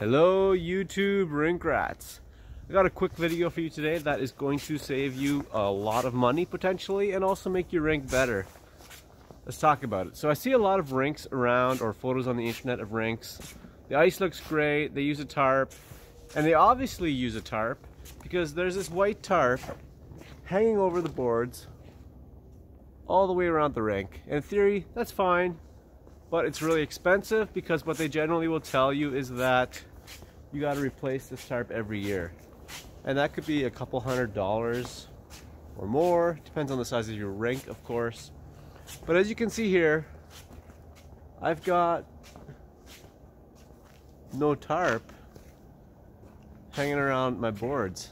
Hello YouTube rink rats. I got a quick video for you today that is going to save you a lot of money potentially and also make your rink better. Let's talk about it. So I see a lot of rinks around or photos on the internet of rinks. The ice looks great, they use a tarp, and they obviously use a tarp because there's this white tarp hanging over the boards all the way around the rink. In theory, that's fine, but it's really expensive because what they generally will tell you is that you got to replace this tarp every year, and that could be a couple $100s or more, depends on the size of your rink of course. But as you can see here, I've got no tarp hanging around my boards,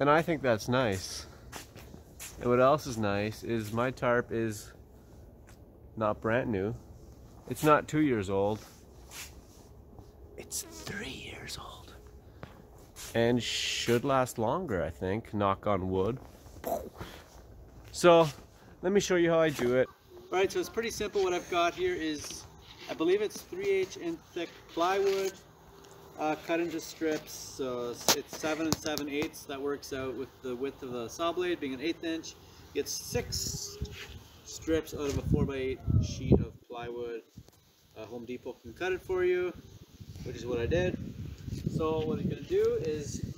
and I think that's nice. And what else is nice is my tarp is not brand new, it's not 2 years old, it's 3 years old, and should last longer, I think, knock on wood. So let me show you how I do it. All right, so it's pretty simple. What I've got here is, I believe it's 3/8 inch thick plywood cut into strips, so it's 7 7/8. That works out with the width of the saw blade being 1/8 inch. It's 6 strips out of a 4x8 sheet of plywood. Home Depot can cut it for you, which is what I did. So what you're going to do is you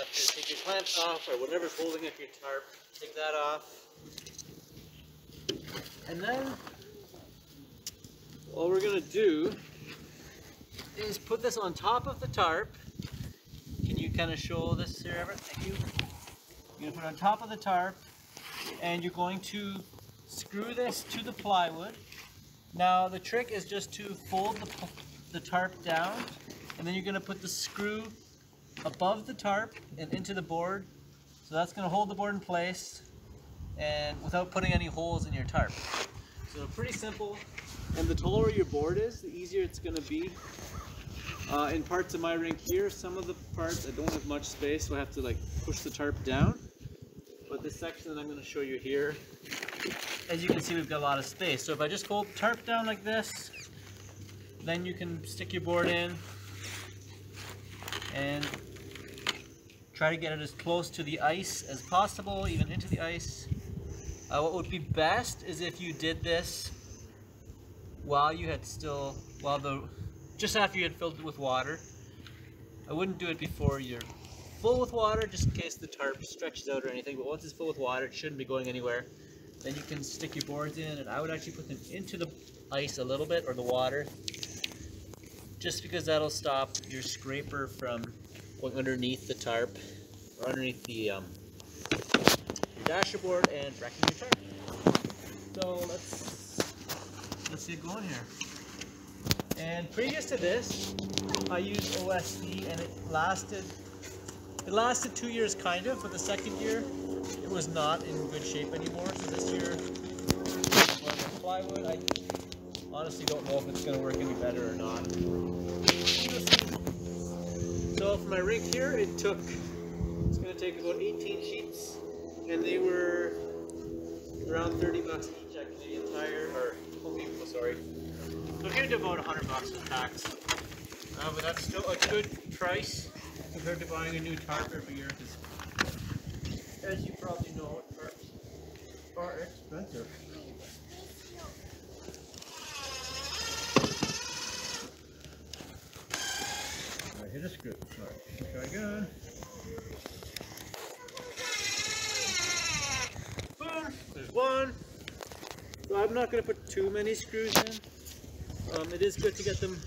have to take your clamps off, or whatever's holding up your tarp, take that off. And then all we're going to do is put this on top of the tarp. Can you kind of show this here, Everett? Thank you. You're going to put it on top of the tarp, and you're going to screw this to the plywood. Now the trick is just to fold the tarp down, and then you're going to put the screw above the tarp and into the board. So that's going to hold the board in place and without putting any holes in your tarp. So pretty simple, and the taller your board is, the easier it's going to be. In parts of my rink here, some of the parts I don't have much space, so I have to like push the tarp down. But this section that I'm going to show you here, as you can see, we've got a lot of space. So if I just hold the tarp down like this, then you can stick your board in and try to get it as close to the ice as possible, even into the ice. What would be best is if you did this while you had still, just after you had filled it with water. I wouldn't do it before you're full with water, just in case the tarp stretches out or anything, but once it's full with water, it shouldn't be going anywhere. Then you can stick your boards in, and I would actually put them into the ice a little bit, or the water, just because that'll stop your scraper from going underneath the tarp, or underneath the dasher board and wrecking your tarp. So let's get going here. And previous to this, I used OSB, and it lasted 2 years kind of, but the second year it was not in good shape anymore. So this year, plywood, I honestly don't know if it's going to work any better or not. So for my rink here, it's going to take about 18 sheets, and they were around $30 each at Canadian Tire, or Home Depot, sorry. So it came to about $100 with tax, but that's still a good price compared to buying a new tarp every year, because as you probably know, tarps are expensive. I hit a screw. All right, try again. Boom! There's one. So I'm not going to put too many screws in. It is good to get them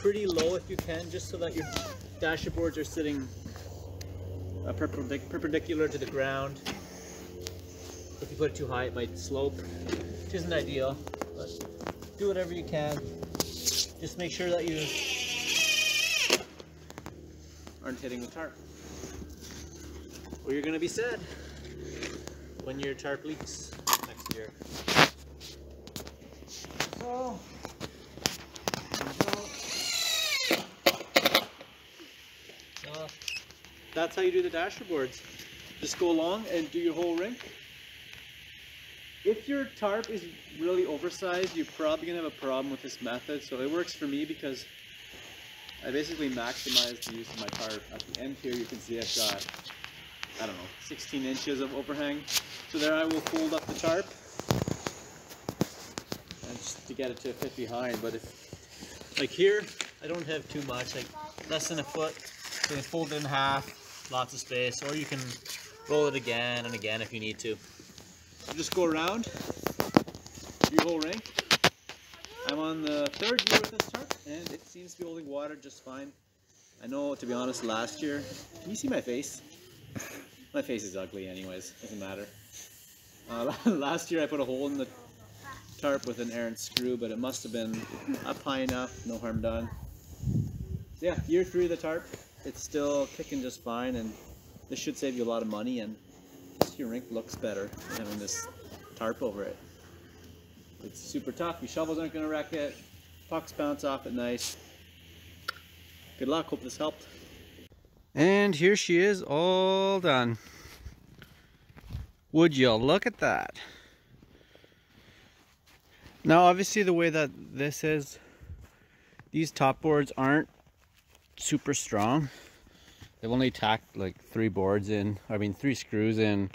pretty low if you can, just so that your dasher boards are sitting perpendicular to the ground. If you put it too high, it might slope, which isn't ideal, but do whatever you can. Just make sure that you aren't hitting the tarp, or you're going to be sad when your tarp leaks next year. So, that's how you do the dasher boards. Just go along and do your whole rink. If your tarp is really oversized, you're probably going to have a problem with this method. So it works for me because I basically maximized the use of my tarp. At the end here, you can see I've got, I don't know, 16 inches of overhang. So there I will fold up the tarp and just to get it to a fit behind. But if, like here, I don't have too much, like less than a foot. So you fold it in half, lots of space, or you can roll it again and again if you need to. You just go around your whole rink. I'm on the third year with this tarp and it seems to be holding water just fine. I know, to be honest, last year, can you see my face? My face is ugly anyways, doesn't matter. Last year I put a hole in the tarp with an errant screw, but it must have been up high enough, no harm done. Yeah, year three of the tarp, it's still kicking just fine, and this should save you a lot of money, and your rink looks better than having this tarp over it. It's super tough, your shovels aren't going to wreck it, pucks bounce off it nice. Good luck, hope this helped. And here she is, all done. Would you look at that? Now obviously the way that this is, these top boards aren't super strong. They've only tacked like three boards in, I mean 3 screws in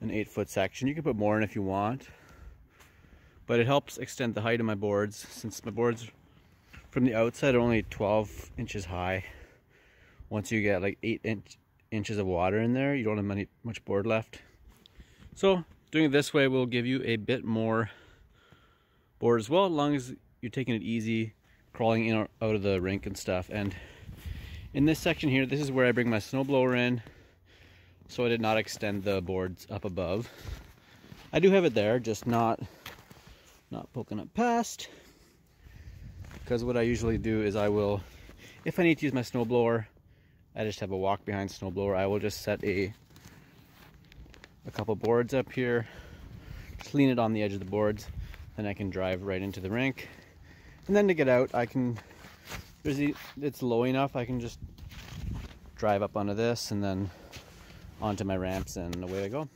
an 8-foot section. You can put more in if you want, but it helps extend the height of my boards, since my boards from the outside are only 12 inches high. Once you get like 8 inches of water in there, you don't have much board left. So doing it this way will give you a bit more board as well, as long as you're taking it easy, crawling in or out of the rink and stuff. And in this section here, this is where I bring my snowblower in, so I did not extend the boards up above. I do have it there, just not poking up past, because what I usually do is I will, if I need to use my snowblower, I just have a walk behind snowblower. I will just set a couple boards up here, clean it on the edge of the boards, then I can drive right into the rink. And then to get out, I can, it's low enough, I can just drive up onto this and then onto my ramps and away I go.